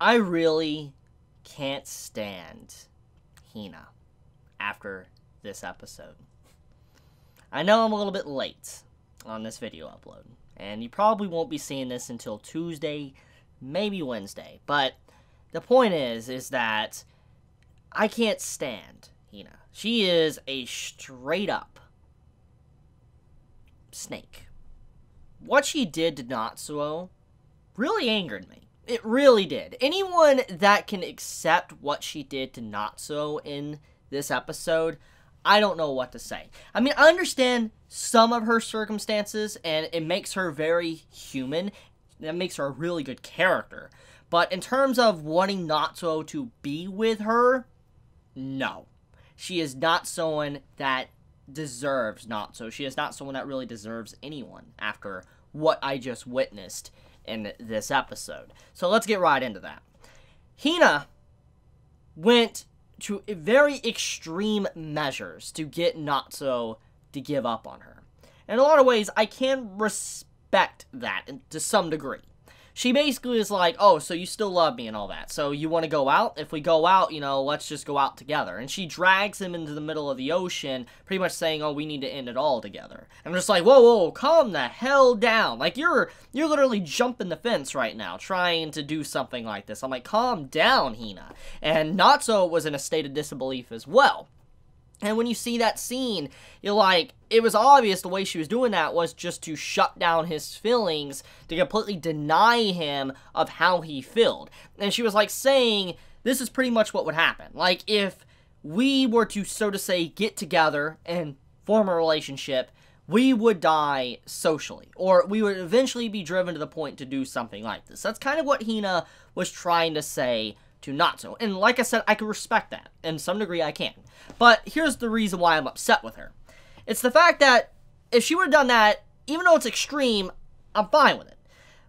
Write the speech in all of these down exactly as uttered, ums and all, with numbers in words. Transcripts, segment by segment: I really can't stand Hina after this episode. I know I'm a little bit late on this video upload, and you probably won't be seeing this until Tuesday, maybe Wednesday, but the point is, is that I can't stand Hina. She is a straight-up snake. What she did to Natsuo really angered me. It really did. Anyone that can accept what she did to Natsuo in this episode, I don't know what to say. I mean, I understand some of her circumstances, and it makes her very human. That makes her a really good character. But in terms of wanting Natsuo to be with her, no. She is not someone that deserves Natsuo. She is not someone that really deserves anyone after what I just witnessed in this episode. So let's get right into that. Hina went to very extreme measures to get Natsuo to give up on her. In a lot of ways, I can respect that to some degree. She basically is like, oh, so you still love me and all that. So you want to go out? If we go out, you know, let's just go out together. And she drags him into the middle of the ocean, pretty much saying, oh, we need to end it all together. I'm just like, whoa, whoa, calm the hell down. Like, you're you're literally jumping the fence right now, trying to do something like this. I'm like, calm down, Hina. And Natsuo was in a state of disbelief as well. And when you see that scene, you're like, it was obvious the way she was doing that was just to shut down his feelings, to completely deny him of how he felt. And she was like saying, this is pretty much what would happen. Like, if we were to, so to say, get together and form a relationship, we would die socially, or we would eventually be driven to the point to do something like this. That's kind of what Hina was trying to say to Natsuo. And like I said, I can respect that. In some degree, I can. But here's the reason why I'm upset with her. It's the fact that if she would have done that, even though it's extreme, I'm fine with it.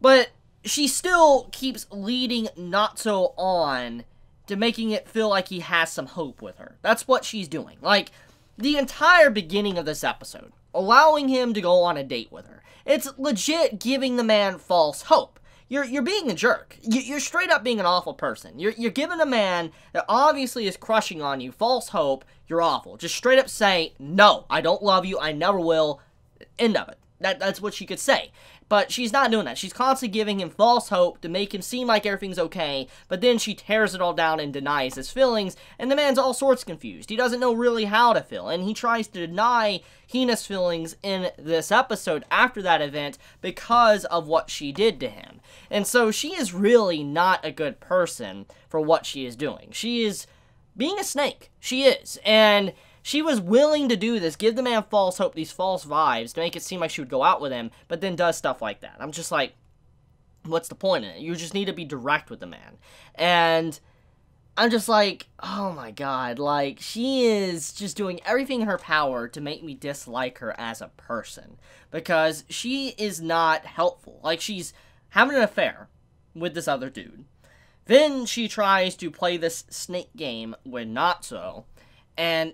But she still keeps leading Natsuo on to making it feel like he has some hope with her. That's what she's doing. Like, the entire beginning of this episode, allowing him to go on a date with her, it's legit giving the man false hope. You're, you're being a jerk. You, you're straight up being an awful person. You're, you're giving a man that obviously is crushing on you false hope. You're awful. Just straight up say, no, I don't love you. I never will. End of it. That, that's what she could say. But she's not doing that. She's constantly giving him false hope to make him seem like everything's okay, but then she tears it all down and denies his feelings, and the man's all sorts confused. He doesn't know really how to feel, and he tries to deny Hina's feelings in this episode after that event because of what she did to him. And so she is really not a good person for what she is doing. She is being a snake. She is. And she was willing to do this, give the man false hope, these false vibes, to make it seem like she would go out with him, but then does stuff like that. I'm just like, what's the point in it? You just need to be direct with the man. And I'm just like, oh my god, like, she is just doing everything in her power to make me dislike her as a person, because she is not helpful. Like, she's having an affair with this other dude. Then she tries to play this snake game with Natsuo, and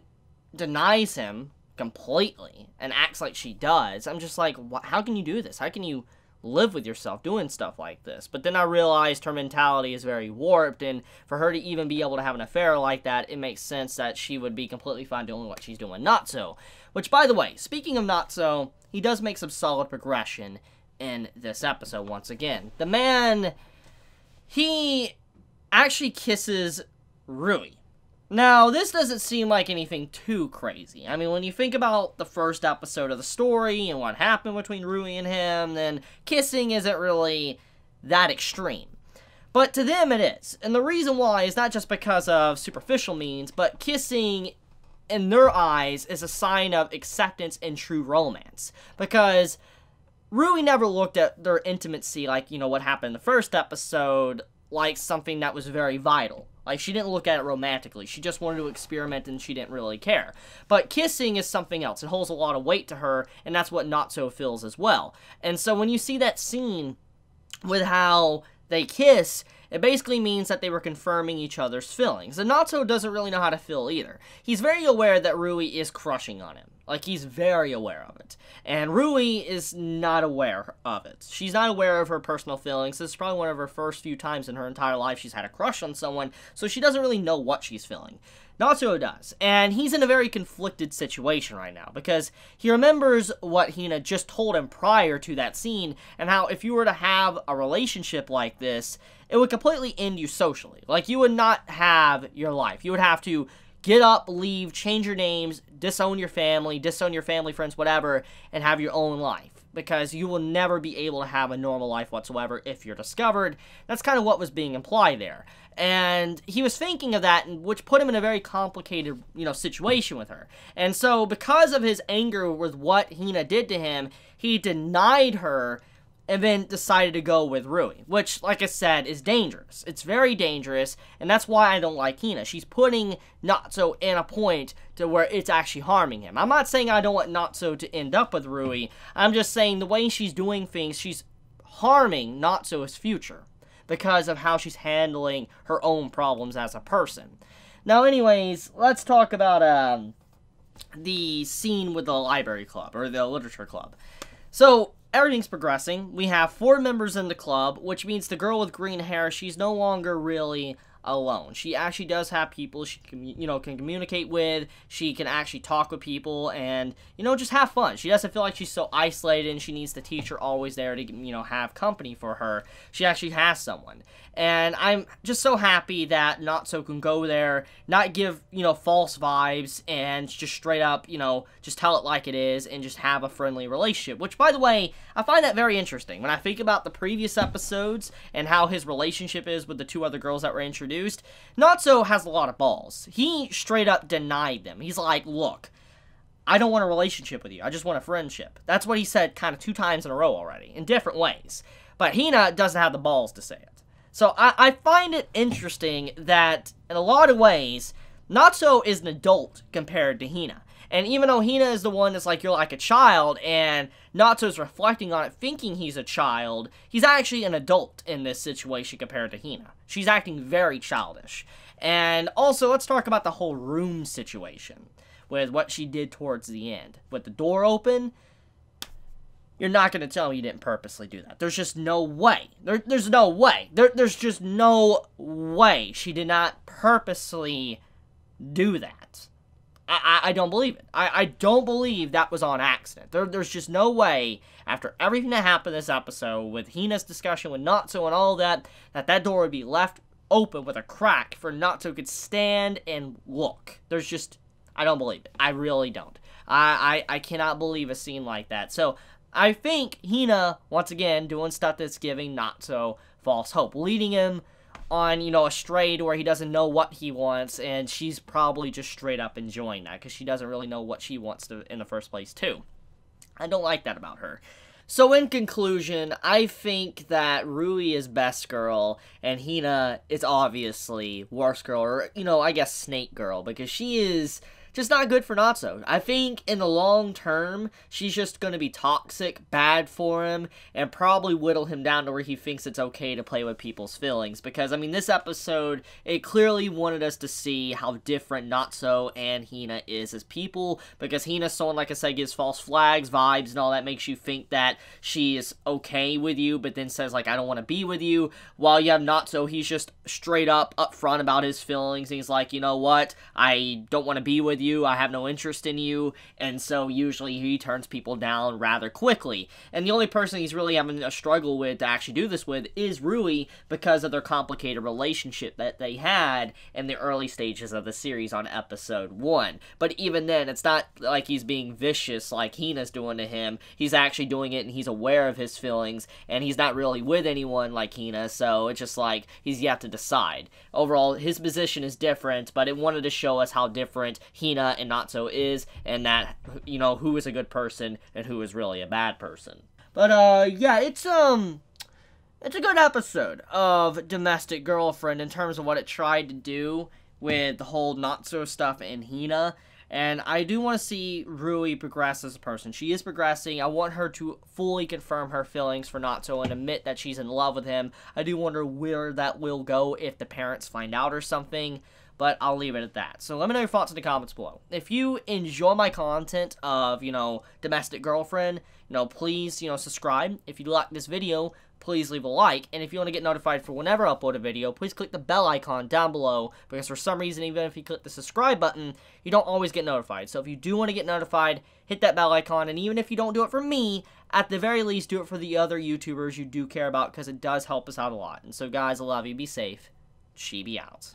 denies him completely and acts like she does. I'm just like, how can you do this? How can you live with yourself doing stuff like this? But then I realized her mentality is very warped, and for her to even be able to have an affair like that, it makes sense that she would be completely fine doing what she's doing. Natsuo, which, by the way, speaking of Natsuo, he does make some solid progression in this episode once again. The man, he actually kisses Rui. Now, this doesn't seem like anything too crazy. I mean, when you think about the first episode of the story and what happened between Rui and him, then kissing isn't really that extreme. But to them, it is. And the reason why is not just because of superficial means, but kissing, in their eyes, is a sign of acceptance and true romance. Because Rui never looked at their intimacy, like, you know, what happened in the first episode, like something that was very vital. Like, she didn't look at it romantically. She just wanted to experiment, and she didn't really care. But kissing is something else. It holds a lot of weight to her, and that's what Natsuo feels as well. And so when you see that scene with how they kiss, it basically means that they were confirming each other's feelings. And Natsuo doesn't really know how to feel either. He's very aware that Rui is crushing on him. Like, he's very aware of it. And Rui is not aware of it. She's not aware of her personal feelings. This is probably one of her first few times in her entire life she's had a crush on someone, so she doesn't really know what she's feeling. Natsuo does, and he's in a very conflicted situation right now, because he remembers what Hina just told him prior to that scene, and how if you were to have a relationship like this, it would completely end you socially. Like, you would not have your life. You would have to get up, leave, change your names, disown your family, disown your family, friends, whatever, and have your own life, because you will never be able to have a normal life whatsoever if you're discovered. That's kind of what was being implied there. And he was thinking of that, which put him in a very complicated, you know, situation with her. And so, because of his anger with what Hina did to him, he denied her and then decided to go with Rui, which, like I said, is dangerous. It's very dangerous, and that's why I don't like Hina. She's putting Natsuo in a point to where it's actually harming him. I'm not saying I don't want Natsuo to end up with Rui. I'm just saying the way she's doing things, she's harming Natsuo's future because of how she's handling her own problems as a person. Now, anyways, let's talk about um, the scene with the library club, or the literature club. So, everything's progressing. We have four members in the club, which means the girl with green hair, she's no longer really alone. She actually does have people she can, you know, can communicate with. She can actually talk with people and, you know, just have fun. She doesn't feel like she's so isolated, and she needs the teacher always there to, you know, have company for her. She actually has someone. And I'm just so happy that Natsuo can go there, not give, you know, false vibes, and just straight up, you know, just tell it like it is and just have a friendly relationship. Which, by the way, I find that very interesting. When I think about the previous episodes and how his relationship is with the two other girls that were introduced, Natsuo has a lot of balls. He straight up denied them. He's like, look, I don't want a relationship with you. I just want a friendship. That's what he said kind of two times in a row already, in different ways. But Hina doesn't have the balls to say it. So I, I find it interesting that, in a lot of ways, Natsuo is an adult compared to Hina. And even though Hina is the one that's like, you're like a child, and Natsuo's reflecting on it thinking he's a child, he's actually an adult in this situation compared to Hina. She's acting very childish. And also, let's talk about the whole room situation with what she did towards the end. With the door open, you're not going to tell me you didn't purposely do that. There's just no way. There, there's no way. There, there's just no way she did not purposely do that. I, I don't believe it. I, I don't believe that was on accident. There, there's just no way, after everything that happened this episode, with Hina's discussion with Natsuo and all that, that that door would be left open with a crack for Natsuo could stand and look. There's just, I don't believe it. I really don't. I, I, I cannot believe a scene like that. So, I think Hina, once again, doing stuff that's giving Natsuo false hope, leading him on, you know, a stray to where he doesn't know what he wants, and she's probably just straight up enjoying that, because she doesn't really know what she wants to, in the first place, too. I don't like that about her. So, in conclusion, I think that Rui is best girl, and Hina is obviously worst girl, or, you know, I guess snake girl, because she is just not good for Natsuo. I think in the long term, she's just going to be toxic, bad for him, and probably whittle him down to where he thinks it's okay to play with people's feelings. Because, I mean, this episode, it clearly wanted us to see how different Natsuo and Hina is as people. Because Hina's someone, like I said, gives false flags, vibes, and all that, makes you think that she is okay with you, but then says, like, I don't want to be with you. While you have Natsuo, he's just straight up upfront about his feelings, and he's like, you know what, I don't want to be with you. You, I have no interest in you, and so usually he turns people down rather quickly. And the only person he's really having a struggle with to actually do this with is Rui, because of their complicated relationship that they had in the early stages of the series on episode one. But even then, it's not like he's being vicious like Hina's doing to him. He's actually doing it, and he's aware of his feelings, and he's not really with anyone like Hina, so it's just like he's yet to decide. Overall, his position is different, but it wanted to show us how different Hina and Natsuo is, and that, you know, who is a good person and who is really a bad person. But uh yeah, it's um it's a good episode of Domestic Girlfriend in terms of what it tried to do with the whole Natsuo stuff and Hina. And I do want to see Rui progress as a person. She is progressing. I want her to fully confirm her feelings for Natsuo and admit that she's in love with him. I do wonder where that will go if the parents find out or something, but I'll leave it at that. So let me know your thoughts in the comments below. If you enjoy my content of, you know, Domestic Girlfriend, you know, please, you know, subscribe. If you like this video, please leave a like. And if you want to get notified for whenever I upload a video, please click the bell icon down below, because for some reason, even if you click the subscribe button, you don't always get notified. So if you do want to get notified, hit that bell icon. And even if you don't do it for me, at the very least, do it for the other YouTubers you do care about, because it does help us out a lot. And so guys, I love you. Be safe. Chibi out.